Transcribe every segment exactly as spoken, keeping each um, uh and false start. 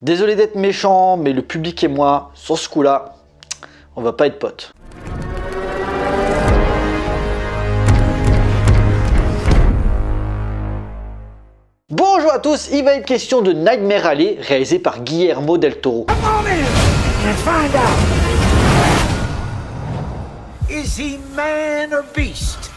Désolé d'être méchant, mais le public et moi, sur ce coup-là, on va pas être potes. Bonjour à tous, il va être question de Nightmare Alley, réalisé par Guillermo del Toro. Is he man or beast?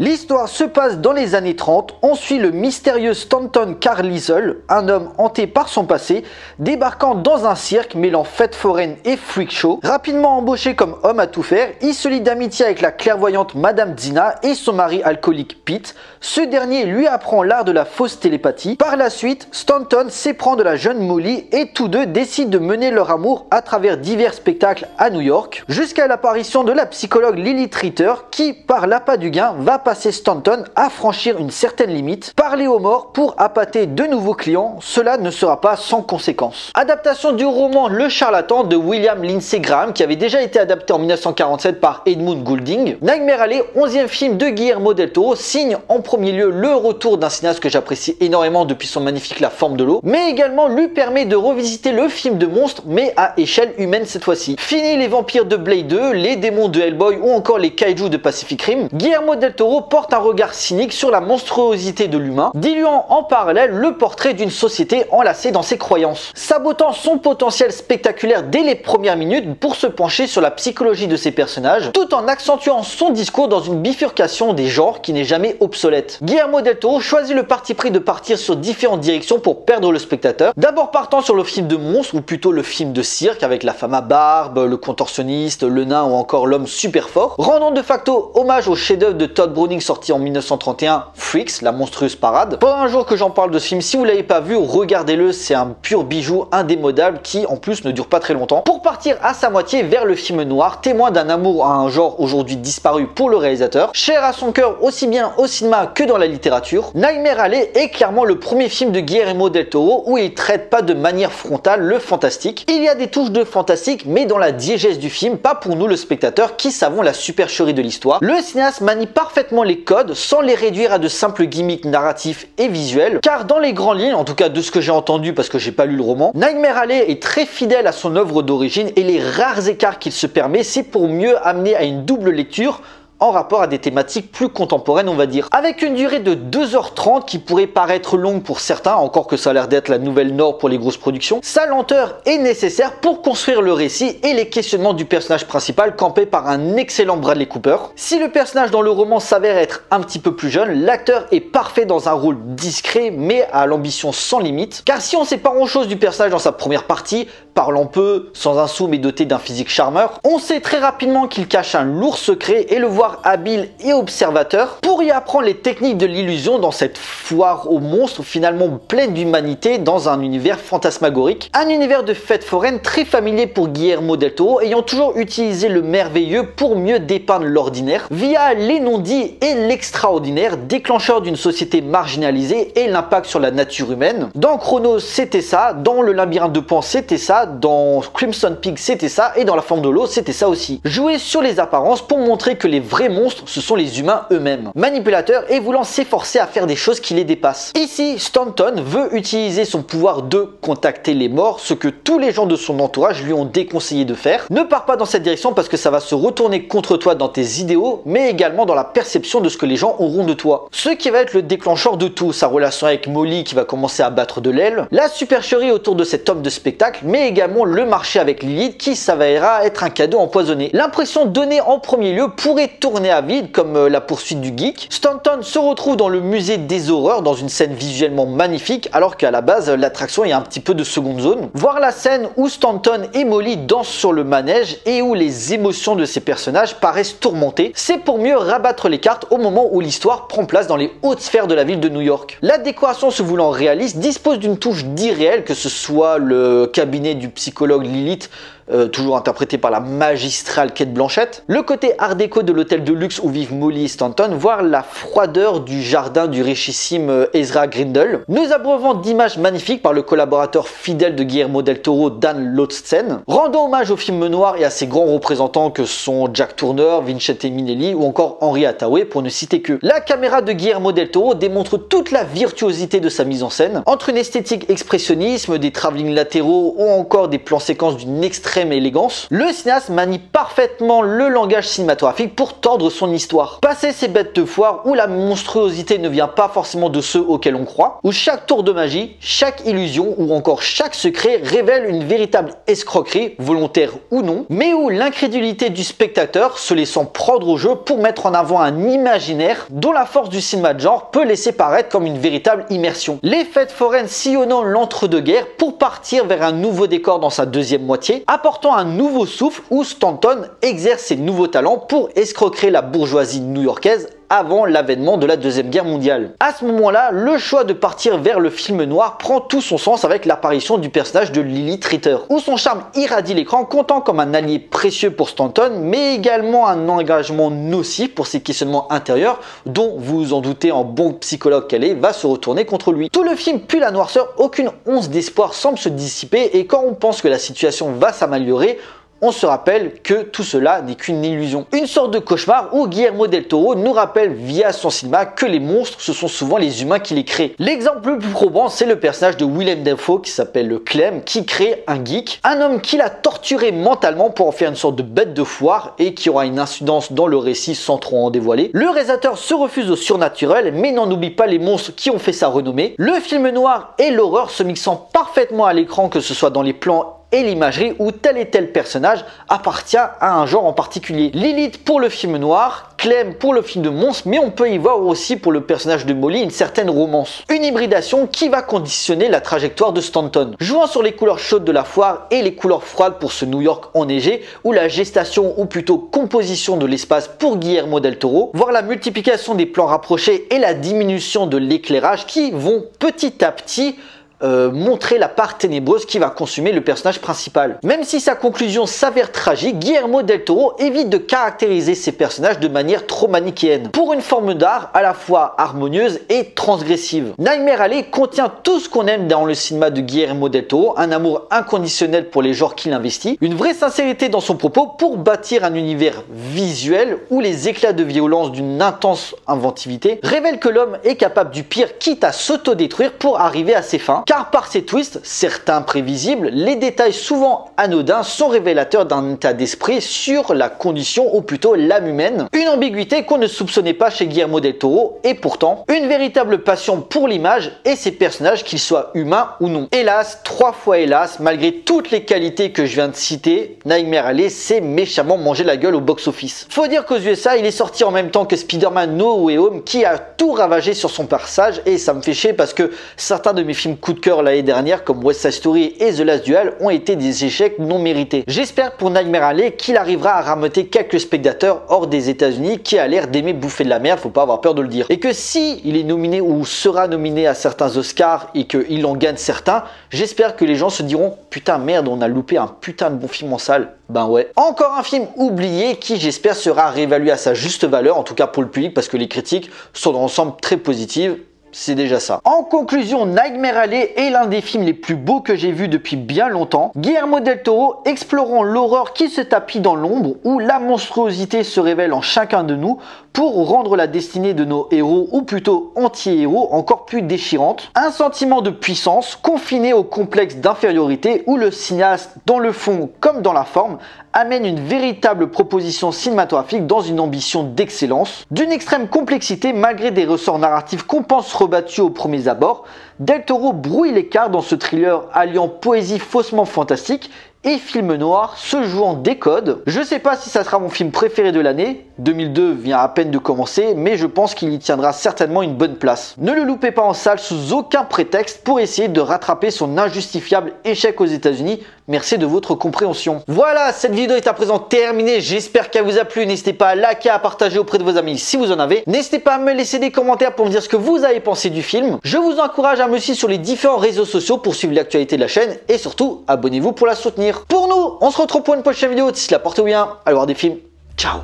L'histoire se passe dans les années trente, on suit le mystérieux Stanton Carlisle, un homme hanté par son passé, débarquant dans un cirque mêlant fête foraine et freak show. Rapidement embauché comme homme à tout faire, il se lie d'amitié avec la clairvoyante Madame Zina et son mari alcoolique Pete. Ce dernier lui apprend l'art de la fausse télépathie. Par la suite, Stanton s'éprend de la jeune Molly et tous deux décident de mener leur amour à travers divers spectacles à New York, jusqu'à l'apparition de la psychologue Lilith Ritter qui, par l'appât du gain, va passer Stanton à franchir une certaine limite, parler aux morts pour appâter de nouveaux clients, cela ne sera pas sans conséquence. Adaptation du roman Le Charlatan de William Lindsay Graham qui avait déjà été adapté en mille neuf cent quarante-sept par Edmund Goulding. Nightmare Alley, onzième film de Guillermo del Toro, signe en premier lieu le retour d'un cinéaste que j'apprécie énormément depuis son magnifique La Forme de l'eau, mais également lui permet de revisiter le film de monstre mais à échelle humaine cette fois-ci. Fini les vampires de Blade deux, les démons de Hellboy ou encore les kaiju de Pacific Rim, Guillermo del Toro porte un regard cynique sur la monstruosité de l'humain, diluant en parallèle le portrait d'une société enlacée dans ses croyances, sabotant son potentiel spectaculaire dès les premières minutes pour se pencher sur la psychologie de ses personnages, tout en accentuant son discours dans une bifurcation des genres qui n'est jamais obsolète. Guillermo del Toro choisit le parti pris de partir sur différentes directions pour perdre le spectateur, d'abord partant sur le film de monstre ou plutôt le film de cirque avec la femme à barbe, le contorsionniste, le nain ou encore l'homme super fort, rendant de facto hommage au chef-d'œuvre de Todd Browning sorti en mille neuf cent trente et un, Freaks, la monstrueuse parade. Pendant un jour que j'en parle de ce film, si vous l'avez pas vu, regardez-le, c'est un pur bijou indémodable qui en plus ne dure pas très longtemps. Pour partir à sa moitié vers le film noir, témoin d'un amour à un genre aujourd'hui disparu pour le réalisateur, cher à son cœur aussi bien au cinéma que dans la littérature, Nightmare Alley est clairement le premier film de Guillermo del Toro où il traite pas de manière frontale le fantastique. Il y a des touches de fantastique mais dans la diégèse du film, pas pour nous le spectateur qui savons la supercherie de l'histoire. Le cinéaste manie parfaitement les codes sans les réduire à de simples gimmicks narratifs et visuels, car dans les grandes lignes, en tout cas de ce que j'ai entendu parce que j'ai pas lu le roman, Nightmare Alley est très fidèle à son œuvre d'origine et les rares écarts qu'il se permet, c'est pour mieux amener à une double lecture en rapport à des thématiques plus contemporaines on va dire. Avec une durée de deux heures trente qui pourrait paraître longue pour certains, encore que ça a l'air d'être la nouvelle norme pour les grosses productions, sa lenteur est nécessaire pour construire le récit et les questionnements du personnage principal campé par un excellent Bradley Cooper. Si le personnage dans le roman s'avère être un petit peu plus jeune, l'acteur est parfait dans un rôle discret mais à l'ambition sans limite, car si on sépare grand chose du personnage dans sa première partie, parlant peu, sans un sou mais doté d'un physique charmeur, on sait très rapidement qu'il cache un lourd secret et le voir habile et observateur pour y apprendre les techniques de l'illusion dans cette foire aux monstres finalement pleine d'humanité dans un univers fantasmagorique, un univers de fête foraine très familier pour Guillermo del Toro ayant toujours utilisé le merveilleux pour mieux dépeindre l'ordinaire via les non-dits et l'extraordinaire, déclencheur d'une société marginalisée et l'impact sur la nature humaine. Dans Chronos c'était ça, dans Le Labyrinthe de Pan c'était ça, dans Crimson Peak c'était ça et dans La Forme de l'eau c'était ça aussi. Jouer sur les apparences pour montrer que les vrais monstres, ce sont les humains eux-mêmes, manipulateurs et voulant s'efforcer à faire des choses qui les dépassent. Ici, Stanton veut utiliser son pouvoir de contacter les morts, ce que tous les gens de son entourage lui ont déconseillé de faire. Ne pars pas dans cette direction parce que ça va se retourner contre toi dans tes idéaux, mais également dans la perception de ce que les gens auront de toi. Ce qui va être le déclencheur de tout, sa relation avec Molly qui va commencer à battre de l'aile, la supercherie autour de cet homme de spectacle, mais également le marché avec Lilith qui s'avérera être un cadeau empoisonné. L'impression donnée en premier lieu pourrait tourner à vide comme la poursuite du geek. Stanton se retrouve dans le musée des horreurs dans une scène visuellement magnifique alors qu'à la base l'attraction est un petit peu de seconde zone. Voir la scène où Stanton et Molly dansent sur le manège et où les émotions de ces personnages paraissent tourmentées, c'est pour mieux rabattre les cartes au moment où l'histoire prend place dans les hautes sphères de la ville de New York. La décoration se voulant réaliste dispose d'une touche d'irréel, que ce soit le cabinet du psychologue Lilith euh, toujours interprétée par la magistrale Kate Blanchett, le côté art déco de l'hôtel de luxe où vivent Molly et Stanton, voire la froideur du jardin du richissime Ezra Grindel, nous abreuvant d'images magnifiques par le collaborateur fidèle de Guillermo del Toro, Dan Lotzen, rendant hommage au film noir et à ses grands représentants que sont Jack Turner, Vincente Minnelli ou encore Henry Hathaway pour ne citer que. La caméra de Guillermo del Toro démontre toute la virtuosité de sa mise en scène, entre une esthétique expressionnisme, des travelling latéraux ou encore des plans séquences d'une extrême élégance, le cinéaste manie parfaitement le langage cinématographique pour tordre son histoire. Passer ces bêtes de foire où la monstruosité ne vient pas forcément de ceux auxquels on croit, où chaque tour de magie, chaque illusion ou encore chaque secret révèle une véritable escroquerie, volontaire ou non, mais où l'incrédulité du spectateur se laissant prendre au jeu pour mettre en avant un imaginaire dont la force du cinéma de genre peut laisser paraître comme une véritable immersion. Les fêtes foraines sillonnant l'entre-deux-guerres pour partir vers un nouveau décor dans sa deuxième moitié, apportant un nouveau souffle où Stanton exerce ses nouveaux talents pour escroquer la bourgeoisie new-yorkaise avant l'avènement de la Deuxième Guerre mondiale. À ce moment-là, le choix de partir vers le film noir prend tout son sens avec l'apparition du personnage de Lilith Ritter, où son charme irradie l'écran, comptant comme un allié précieux pour Stanton, mais également un engagement nocif pour ses questionnements intérieurs, dont vous vous en doutez, en bon psychologue qu'elle est, va se retourner contre lui. Tout le film puis la noirceur, aucune once d'espoir semble se dissiper, et quand on pense que la situation va s'améliorer, on se rappelle que tout cela n'est qu'une illusion. Une sorte de cauchemar où Guillermo del Toro nous rappelle via son cinéma que les monstres, ce sont souvent les humains qui les créent. L'exemple le plus probant, c'est le personnage de Willem Dafoe qui s'appelle Clem, qui crée un geek, un homme qui l'a torturé mentalement pour en faire une sorte de bête de foire et qui aura une incidence dans le récit sans trop en dévoiler. Le réalisateur se refuse au surnaturel mais n'en oublie pas les monstres qui ont fait sa renommée. Le film noir et l'horreur se mixant parfaitement à l'écran, que ce soit dans les plans et l'imagerie où tel et tel personnage appartient à un genre en particulier. Lilith pour le film noir, Clem pour le film de monstre, mais on peut y voir aussi pour le personnage de Molly une certaine romance. Une hybridation qui va conditionner la trajectoire de Stanton, jouant sur les couleurs chaudes de la foire et les couleurs froides pour ce New York enneigé, où la gestation ou plutôt composition de l'espace pour Guillermo del Toro, voire la multiplication des plans rapprochés et la diminution de l'éclairage qui vont petit à petit Euh, montrer la part ténébreuse qui va consumer le personnage principal. Même si sa conclusion s'avère tragique, Guillermo del Toro évite de caractériser ses personnages de manière trop manichéenne, pour une forme d'art à la fois harmonieuse et transgressive. Nightmare Alley contient tout ce qu'on aime dans le cinéma de Guillermo del Toro, un amour inconditionnel pour les genres qu'il investit, une vraie sincérité dans son propos pour bâtir un univers visuel où les éclats de violence d'une intense inventivité révèlent que l'homme est capable du pire, quitte à s'autodétruire pour arriver à ses fins. Car par ces twists, certains prévisibles, les détails souvent anodins sont révélateurs d'un état d'esprit sur la condition ou plutôt l'âme humaine. Une ambiguïté qu'on ne soupçonnait pas chez Guillermo del Toro et pourtant une véritable passion pour l'image et ses personnages, qu'ils soient humains ou non. Hélas, trois fois hélas, malgré toutes les qualités que je viens de citer, Nightmare Alley s'est méchamment mangé la gueule au box-office. Faut dire qu'aux U S A, il est sorti en même temps que Spider-Man No Way Home qui a tout ravagé sur son passage, et ça me fait chier parce que certains de mes films coup de l'année dernière comme West Side Story et The Last Duel ont été des échecs non mérités. J'espère pour Nightmare Alley qu'il arrivera à rameuter quelques spectateurs hors des États-Unis qui a l'air d'aimer bouffer de la merde, faut pas avoir peur de le dire. Et que si il est nominé ou sera nominé à certains Oscars et qu'il en gagne certains, j'espère que les gens se diront putain merde, on a loupé un putain de bon film en salle. Ben ouais. Encore un film oublié qui j'espère sera réévalué à sa juste valeur, en tout cas pour le public, parce que les critiques sont dans l'ensemble très positives. C'est déjà ça. En conclusion, Nightmare Alley est l'un des films les plus beaux que j'ai vu depuis bien longtemps. Guillermo del Toro explorant l'horreur qui se tapit dans l'ombre, où la monstruosité se révèle en chacun de nous pour rendre la destinée de nos héros, ou plutôt anti-héros, encore plus déchirante. Un sentiment de puissance confiné au complexe d'infériorité où le cinéaste, dans le fond comme dans la forme, amène une véritable proposition cinématographique dans une ambition d'excellence, d'une extrême complexité malgré des ressorts narratifs qu'on pense rebattus aux premiers abords. Del Toro brouille l'écart dans ce thriller alliant poésie faussement fantastique et film noir se jouant des codes. Je sais pas si ça sera mon film préféré de l'année, deux mille deux vient à peine de commencer, mais je pense qu'il y tiendra certainement une bonne place. Ne le loupez pas en salle sous aucun prétexte pour essayer de rattraper son injustifiable échec aux États-Unis. Merci de votre compréhension. Voilà, cette vidéo est à présent terminée, j'espère qu'elle vous a plu, n'hésitez pas à liker, à partager auprès de vos amis si vous en avez, n'hésitez pas à me laisser des commentaires pour me dire ce que vous avez pensé du film, je vous encourage à me suivre sur les différents réseaux sociaux pour suivre l'actualité de la chaîne et surtout abonnez-vous pour la soutenir. revenir pour nous. On se retrouve pour une prochaine vidéo. D'ici là, portez-vous bien, allez voir des films. Ciao.